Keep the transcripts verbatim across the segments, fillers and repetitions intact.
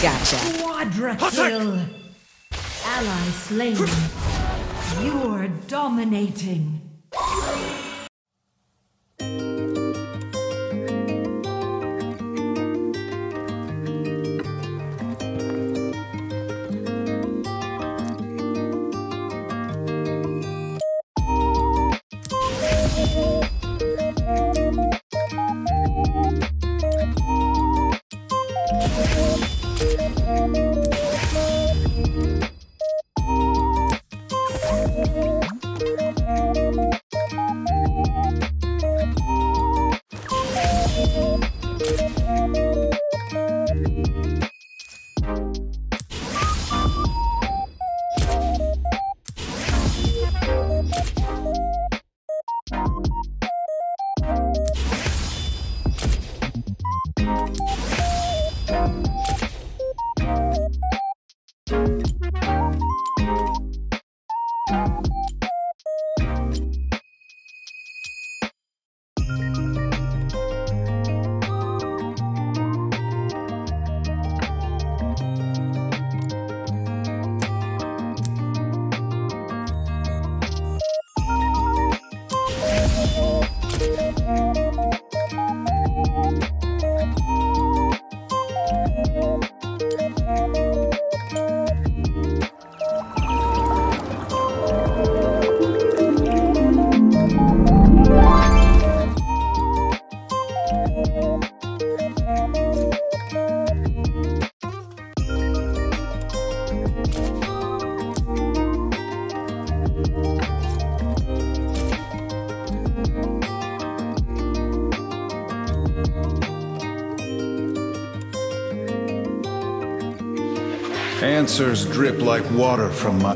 Gotcha. Quadra kill. Ally slain. You're dominating. Answers drip like water from my...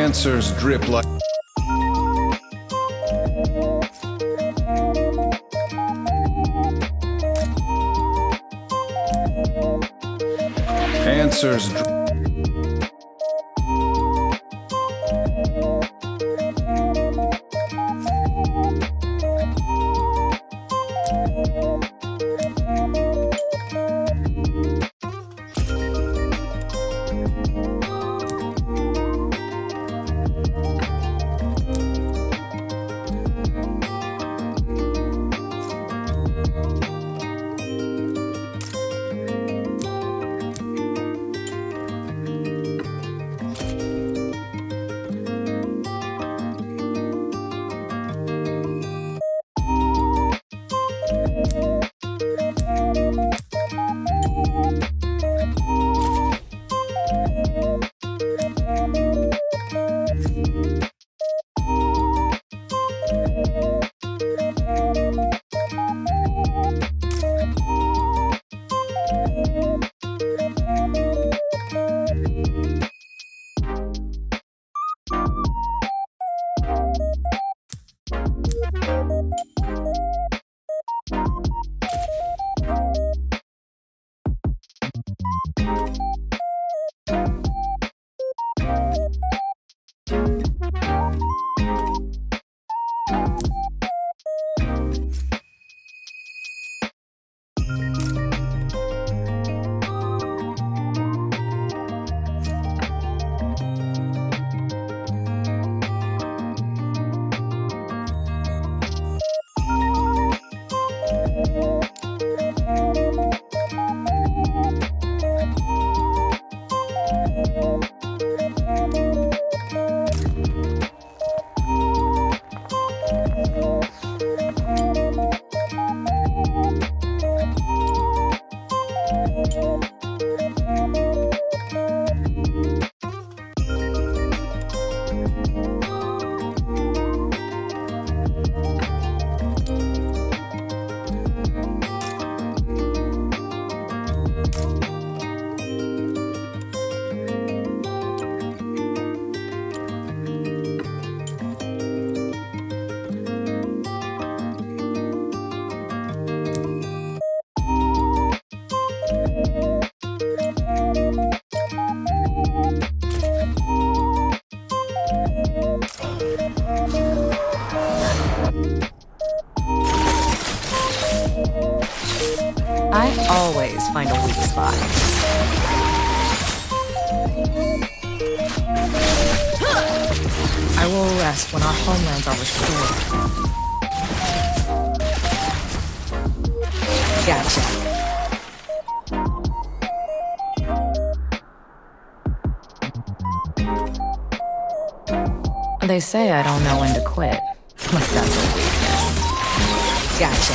Answers drip like... Answers drip... best when our homelands are restored. Gotcha. They say I don't know when to quit. Like that's a weakness. Gotcha. Gotcha.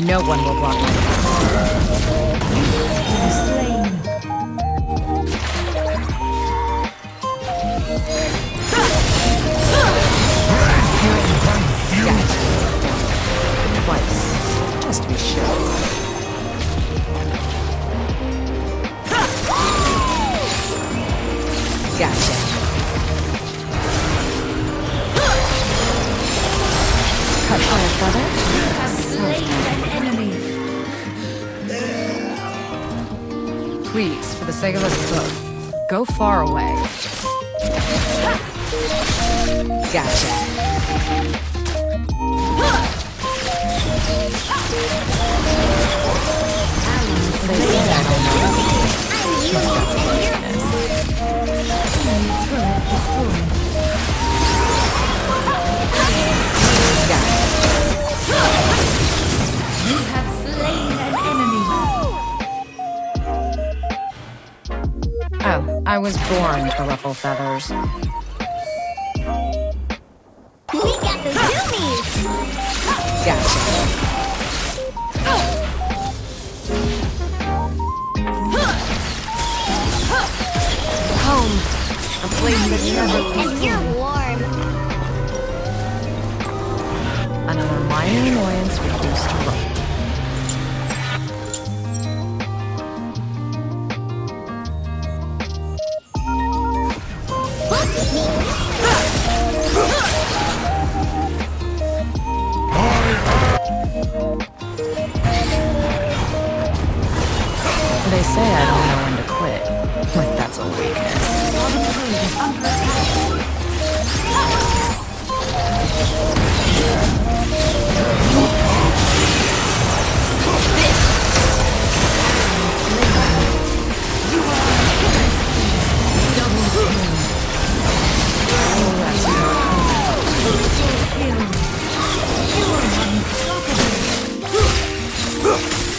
No one will block my path. Twice, just to be sure. Please, for the sake of us both, go far away. Gotcha. You have slain an enemy. Oh, I was born to ruffle feathers. We got the zoomies! Gotcha. Oh. Home. A place that never leaves. And you're warm. Another minor annoyance reduced to ruffle. They say I don't know when to quit. Like that's a weakness.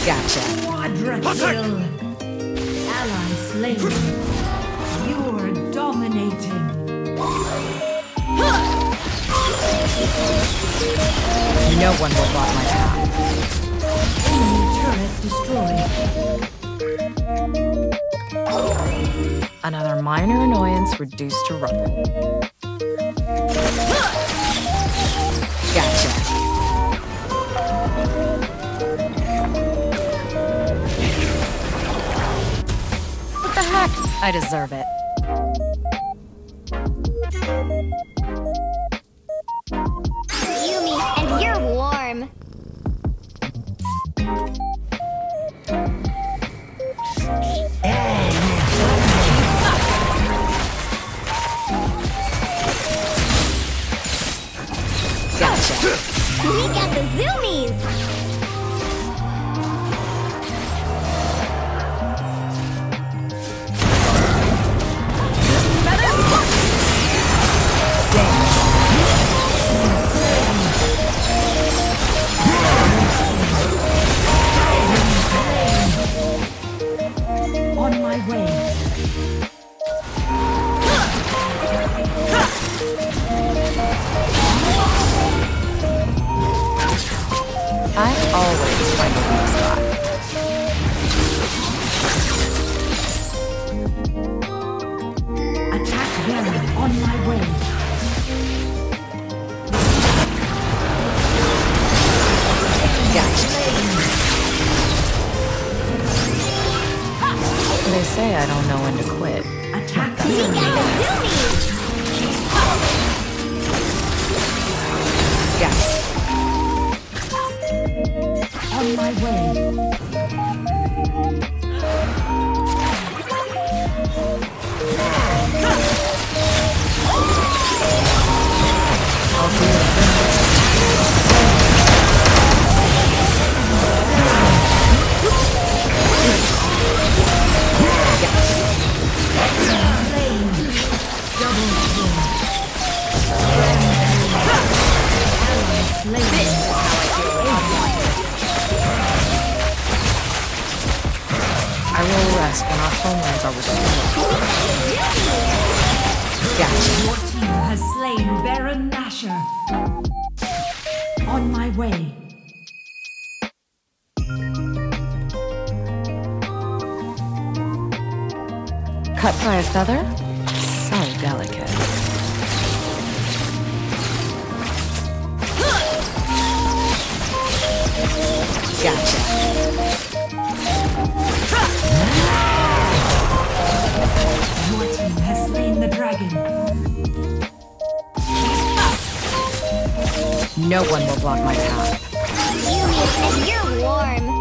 Gotcha. Ally slain. You're dominating. No one will block my path. Enemy turret destroyed. Another minor annoyance reduced to rubble. Gotcha. I deserve it. Yumi, and you're warm. Gotcha. We got the zoomies. was gotcha. Your team has slain Baron Nasher. On my way. Cut by a feather? So delicate. Gotcha. Your team has slain the dragon. No one will block my path. And you're warm.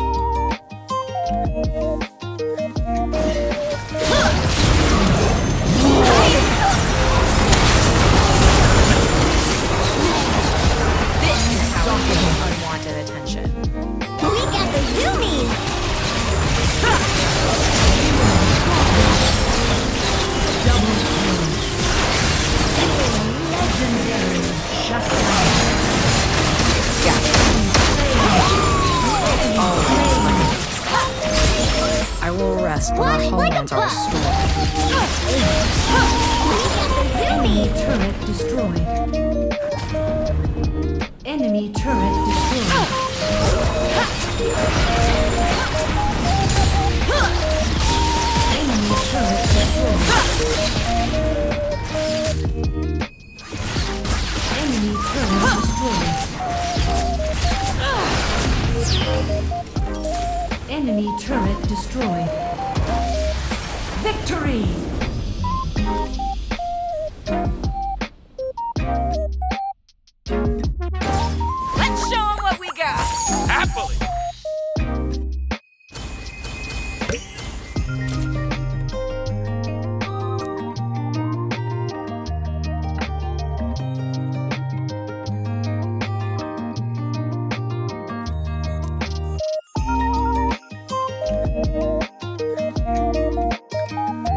What? Like a buck! Enemy turret destroyed. Enemy turret destroyed. Enemy turret destroyed. Enemy turret destroyed. Enemy turret destroyed. Victory! Let's show them what we got! Happily!